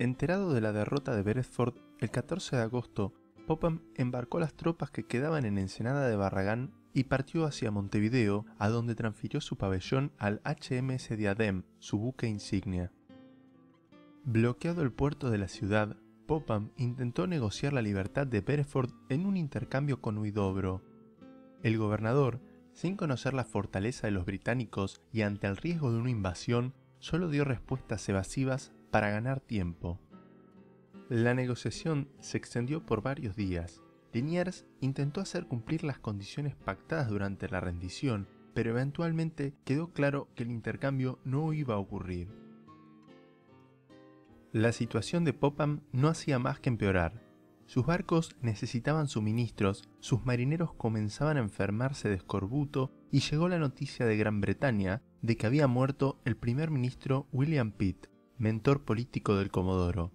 Enterado de la derrota de Beresford, el 14 de agosto, Popham embarcó las tropas que quedaban en Ensenada de Barragán y partió hacia Montevideo, a donde transfirió su pabellón al HMS Diadem, su buque insignia. Bloqueado el puerto de la ciudad, Popham intentó negociar la libertad de Beresford en un intercambio con Huidobro. El gobernador, sin conocer la fortaleza de los británicos y ante el riesgo de una invasión, solo dio respuestas evasivas para ganar tiempo. La negociación se extendió por varios días. Liniers intentó hacer cumplir las condiciones pactadas durante la rendición, pero eventualmente quedó claro que el intercambio no iba a ocurrir. La situación de Popham no hacía más que empeorar. Sus barcos necesitaban suministros, sus marineros comenzaban a enfermarse de escorbuto y llegó la noticia de Gran Bretaña de que había muerto el primer ministro William Pitt, mentor político del comodoro.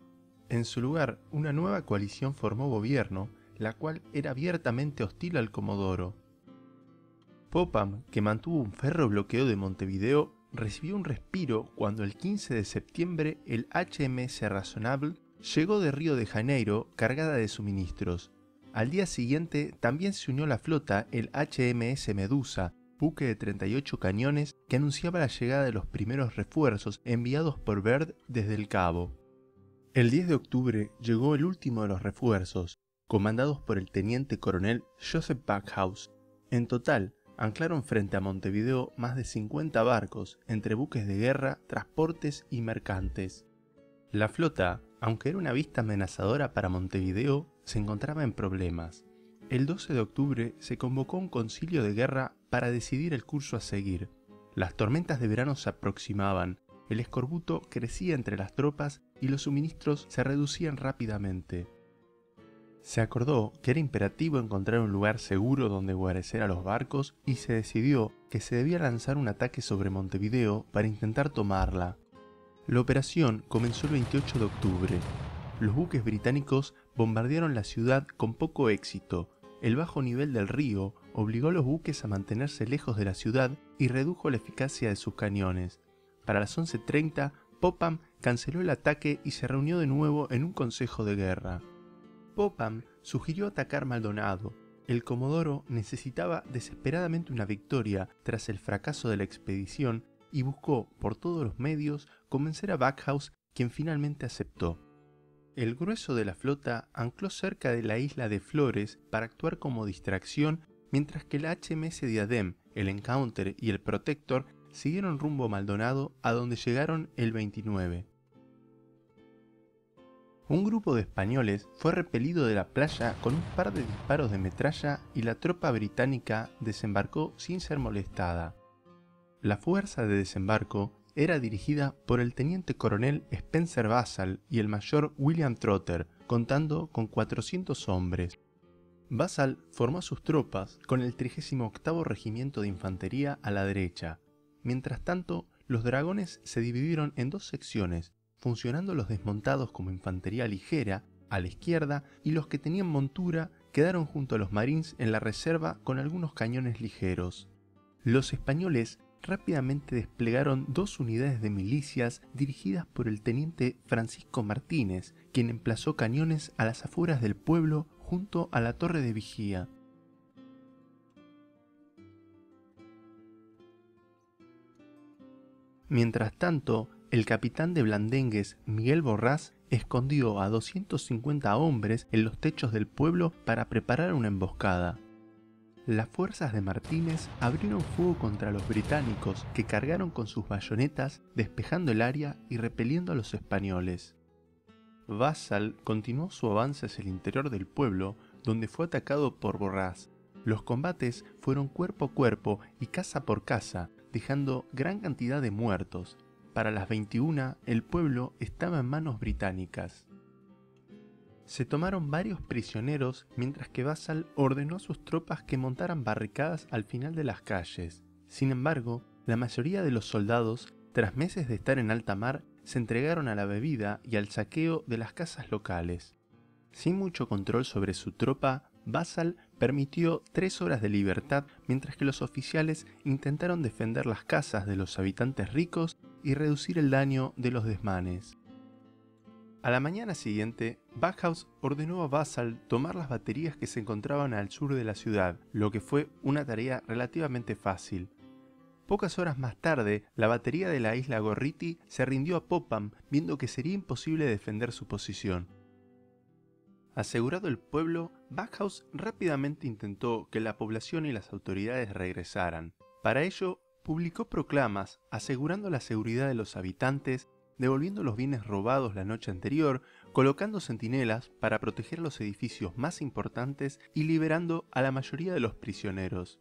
En su lugar, una nueva coalición formó gobierno, la cual era abiertamente hostil al comodoro. Popham, que mantuvo un férreo bloqueo de Montevideo, recibió un respiro cuando el 15 de septiembre el HMS Razonable llegó de Río de Janeiro cargada de suministros. Al día siguiente también se unió a la flota el HMS Medusa, buque de 38 cañones que anunciaba la llegada de los primeros refuerzos enviados por Baird desde el Cabo. El 10 de octubre llegó el último de los refuerzos, comandados por el teniente coronel Joseph Backhouse. En total, anclaron frente a Montevideo más de 50 barcos, entre buques de guerra, transportes y mercantes. La flota, aunque era una vista amenazadora para Montevideo, se encontraba en problemas. El 12 de octubre se convocó un concilio de guerra para decidir el curso a seguir. Las tormentas de verano se aproximaban, el escorbuto crecía entre las tropas y los suministros se reducían rápidamente. Se acordó que era imperativo encontrar un lugar seguro donde guarecer a los barcos y se decidió que se debía lanzar un ataque sobre Montevideo para intentar tomarla. La operación comenzó el 28 de octubre. Los buques británicos bombardearon la ciudad con poco éxito. El bajo nivel del río obligó a los buques a mantenerse lejos de la ciudad y redujo la eficacia de sus cañones. Para las 11:30, Popham canceló el ataque y se reunió de nuevo en un consejo de guerra. Popham sugirió atacar Maldonado. El comodoro necesitaba desesperadamente una victoria tras el fracaso de la expedición y buscó, por todos los medios, convencer a Backhouse, quien finalmente aceptó. El grueso de la flota ancló cerca de la isla de Flores para actuar como distracción, mientras que el HMS Diadem, el Encounter y el Protector siguieron rumbo a Maldonado, a donde llegaron el 29. Un grupo de españoles fue repelido de la playa con un par de disparos de metralla y la tropa británica desembarcó sin ser molestada. La fuerza de desembarco era dirigida por el teniente coronel Spencer Vassall y el mayor William Trotter, contando con 400 hombres. Vassall formó a sus tropas con el 38º Regimiento de Infantería a la derecha. Mientras tanto, los dragones se dividieron en dos secciones, funcionando los desmontados como infantería ligera a la izquierda y los que tenían montura quedaron junto a los marines en la reserva con algunos cañones ligeros. Los españoles rápidamente desplegaron dos unidades de milicias dirigidas por el teniente Francisco Martínez, quien emplazó cañones a las afueras del pueblo junto a la torre de vigía. Mientras tanto, el capitán de Blandengues, Miguel Borrás, escondió a 250 hombres en los techos del pueblo para preparar una emboscada. Las fuerzas de Martínez abrieron fuego contra los británicos, que cargaron con sus bayonetas, despejando el área y repeliendo a los españoles. Vassall continuó su avance hacia el interior del pueblo, donde fue atacado por Borrás. Los combates fueron cuerpo a cuerpo y casa por casa, dejando gran cantidad de muertos. Para las 21, el pueblo estaba en manos británicas. Se tomaron varios prisioneros mientras que Vassall ordenó a sus tropas que montaran barricadas al final de las calles. Sin embargo, la mayoría de los soldados, tras meses de estar en alta mar, se entregaron a la bebida y al saqueo de las casas locales. Sin mucho control sobre su tropa, Vassall permitió 3 horas de libertad mientras que los oficiales intentaron defender las casas de los habitantes ricos y reducir el daño de los desmanes. A la mañana siguiente, Backhouse ordenó a Vassall tomar las baterías que se encontraban al sur de la ciudad, lo que fue una tarea relativamente fácil. Pocas horas más tarde, la batería de la isla Gorriti se rindió a Popham, viendo que sería imposible defender su posición. Asegurado el pueblo, Backhouse rápidamente intentó que la población y las autoridades regresaran. Para ello, publicó proclamas asegurando la seguridad de los habitantes, devolviendo los bienes robados la noche anterior, colocando centinelas para proteger los edificios más importantes y liberando a la mayoría de los prisioneros.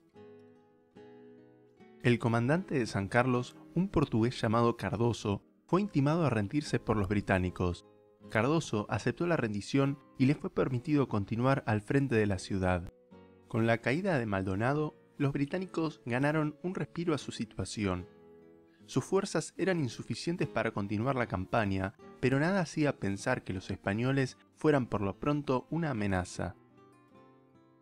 El comandante de San Carlos, un portugués llamado Cardoso, fue intimado a rendirse por los británicos. Cardoso aceptó la rendición y le fue permitido continuar al frente de la ciudad. Con la caída de Maldonado, los británicos ganaron un respiro a su situación. Sus fuerzas eran insuficientes para continuar la campaña, pero nada hacía pensar que los españoles fueran por lo pronto una amenaza.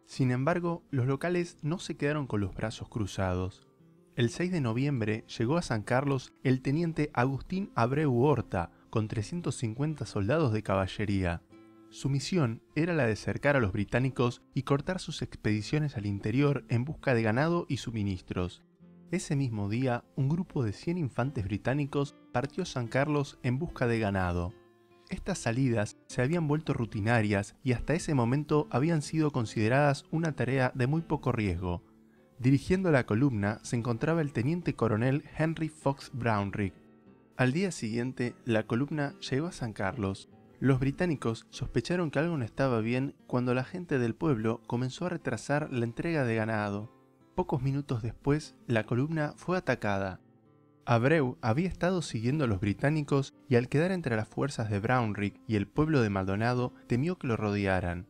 Sin embargo, los locales no se quedaron con los brazos cruzados. El 6 de noviembre llegó a San Carlos el teniente Agustín Abreu Horta, con 350 soldados de caballería. Su misión era la de cercar a los británicos y cortar sus expediciones al interior en busca de ganado y suministros. Ese mismo día, un grupo de 100 infantes británicos partió a San Carlos en busca de ganado. Estas salidas se habían vuelto rutinarias y hasta ese momento habían sido consideradas una tarea de muy poco riesgo. Dirigiendo la columna se encontraba el teniente coronel Henry Fox Brownrigg. Al día siguiente, la columna llegó a San Carlos. Los británicos sospecharon que algo no estaba bien cuando la gente del pueblo comenzó a retrasar la entrega de ganado. Pocos minutos después, la columna fue atacada. Abreu había estado siguiendo a los británicos y al quedar entre las fuerzas de Brownrigg y el pueblo de Maldonado, temió que lo rodearan.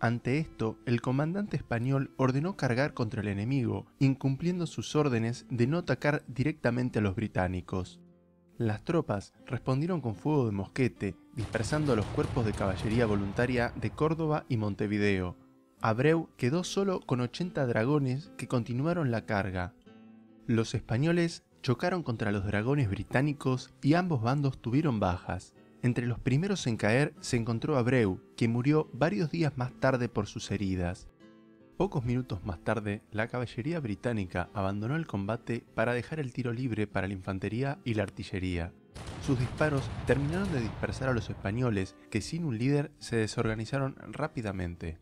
Ante esto, el comandante español ordenó cargar contra el enemigo, incumpliendo sus órdenes de no atacar directamente a los británicos. Las tropas respondieron con fuego de mosquete, dispersando a los cuerpos de caballería voluntaria de Córdoba y Montevideo. Abreu quedó solo con 80 dragones que continuaron la carga. Los españoles chocaron contra los dragones británicos y ambos bandos tuvieron bajas. Entre los primeros en caer se encontró Abreu, que murió varios días más tarde por sus heridas. Pocos minutos más tarde, la caballería británica abandonó el combate para dejar el tiro libre para la infantería y la artillería. Sus disparos terminaron de dispersar a los españoles, que sin un líder se desorganizaron rápidamente.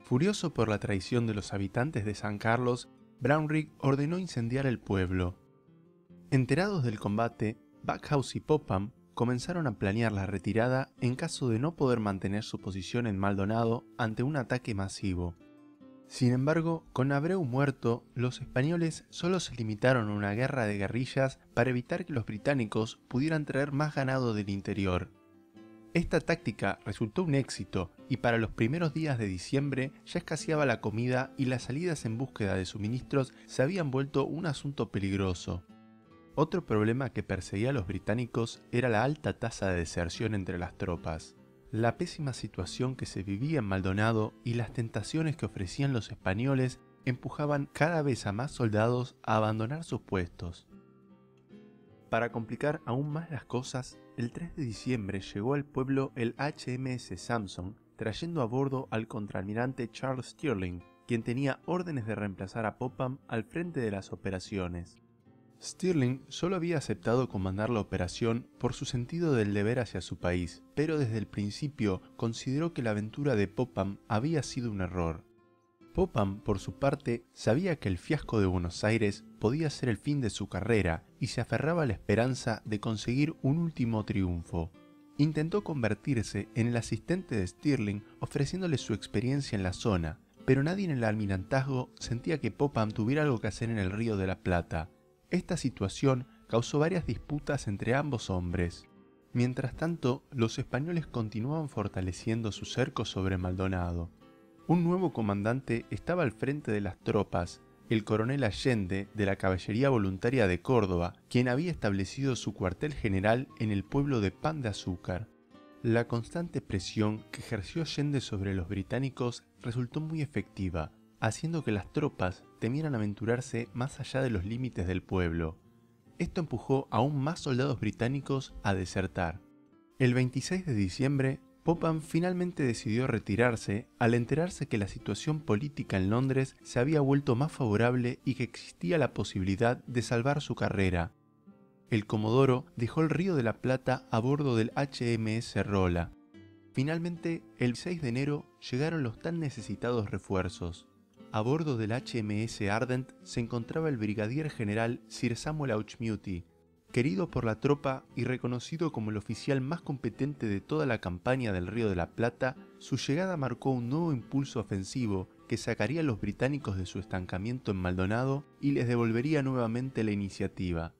Furioso por la traición de los habitantes de San Carlos, Brownrigg ordenó incendiar el pueblo. Enterados del combate, Backhouse y Popham comenzaron a planear la retirada en caso de no poder mantener su posición en Maldonado ante un ataque masivo. Sin embargo, con Abreu muerto, los españoles solo se limitaron a una guerra de guerrillas para evitar que los británicos pudieran traer más ganado del interior. Esta táctica resultó un éxito y para los primeros días de diciembre ya escaseaba la comida y las salidas en búsqueda de suministros se habían vuelto un asunto peligroso. Otro problema que perseguía a los británicos era la alta tasa de deserción entre las tropas. La pésima situación que se vivía en Maldonado y las tentaciones que ofrecían los españoles empujaban cada vez a más soldados a abandonar sus puestos. Para complicar aún más las cosas, el 3 de diciembre llegó al pueblo el HMS Samson, trayendo a bordo al contraalmirante Charles Stirling, quien tenía órdenes de reemplazar a Popham al frente de las operaciones. Stirling solo había aceptado comandar la operación por su sentido del deber hacia su país, pero desde el principio consideró que la aventura de Popham había sido un error. Popham, por su parte, sabía que el fiasco de Buenos Aires podía ser el fin de su carrera y se aferraba a la esperanza de conseguir un último triunfo. Intentó convertirse en el asistente de Stirling ofreciéndole su experiencia en la zona, pero nadie en el almirantazgo sentía que Popham tuviera algo que hacer en el Río de la Plata. Esta situación causó varias disputas entre ambos hombres. Mientras tanto, los españoles continuaban fortaleciendo su cerco sobre Maldonado. Un nuevo comandante estaba al frente de las tropas, el coronel Allende de la Caballería Voluntaria de Córdoba, quien había establecido su cuartel general en el pueblo de Pan de Azúcar. La constante presión que ejerció Allende sobre los británicos resultó muy efectiva, haciendo que las tropas temieran aventurarse más allá de los límites del pueblo. Esto empujó aún más soldados británicos a desertar. El 26 de diciembre, Popham finalmente decidió retirarse al enterarse que la situación política en Londres se había vuelto más favorable y que existía la posibilidad de salvar su carrera. El comodoro dejó el Río de la Plata a bordo del HMS Rolla. Finalmente, el 6 de enero llegaron los tan necesitados refuerzos. A bordo del HMS Ardent se encontraba el brigadier general Sir Samuel Auchmuty, querido por la tropa y reconocido como el oficial más competente de toda la campaña del Río de la Plata. Su llegada marcó un nuevo impulso ofensivo que sacaría a los británicos de su estancamiento en Maldonado y les devolvería nuevamente la iniciativa.